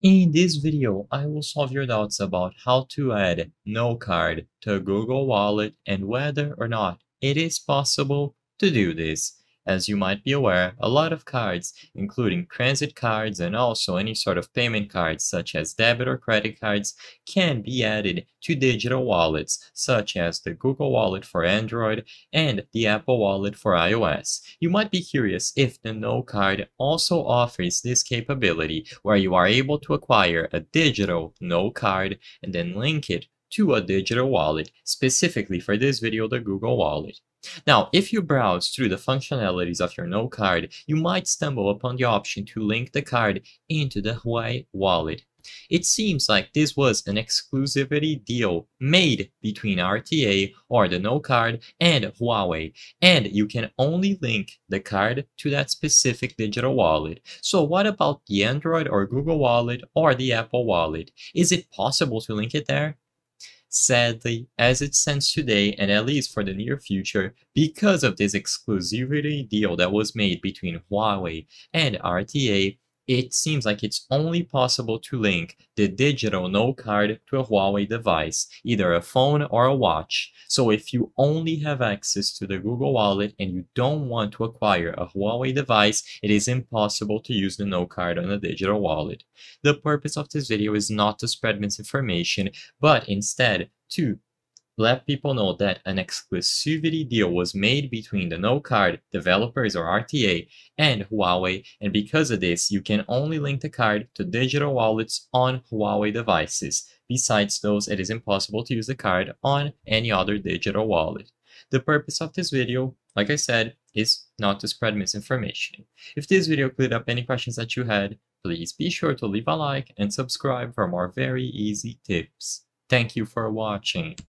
In this video, I will solve your doubts about how to add NOL Card to Google Wallet and whether or not it is possible to do this. As you might be aware, a lot of cards, including transit cards and also any sort of payment cards such as debit or credit cards, can be added to digital wallets such as the Google Wallet for Android and the Apple Wallet for iOS. You might be curious if the NOL Card also offers this capability where you are able to acquire a digital NOL Card and then link it to a digital wallet, specifically for this video, the Google Wallet. Now, if you browse through the functionalities of your NOL Card, you might stumble upon the option to link the card into the Huawei Wallet. It seems like this was an exclusivity deal made between RTA or the NOL Card and Huawei, and you can only link the card to that specific digital wallet. So what about the Android or Google Wallet or the Apple Wallet? Is it possible to link it there? Sadly, as it stands today, and at least for the near future, because of this exclusivity deal that was made between Huawei and RTA, it seems like it's only possible to link the digital NOL Card to a Huawei device, either a phone or a watch. So if you only have access to the Google Wallet and you don't want to acquire a Huawei device, it is impossible to use the NOL Card on a digital wallet. The purpose of this video is not to spread misinformation, but instead to let people know that an exclusivity deal was made between the NOL Card developers or RTA and Huawei, and because of this, you can only link the card to digital wallets on Huawei devices. Besides those, it is impossible to use the card on any other digital wallet. The purpose of this video, like I said, is not to spread misinformation. If this video cleared up any questions that you had, please be sure to leave a like and subscribe for more very easy tips. Thank you for watching.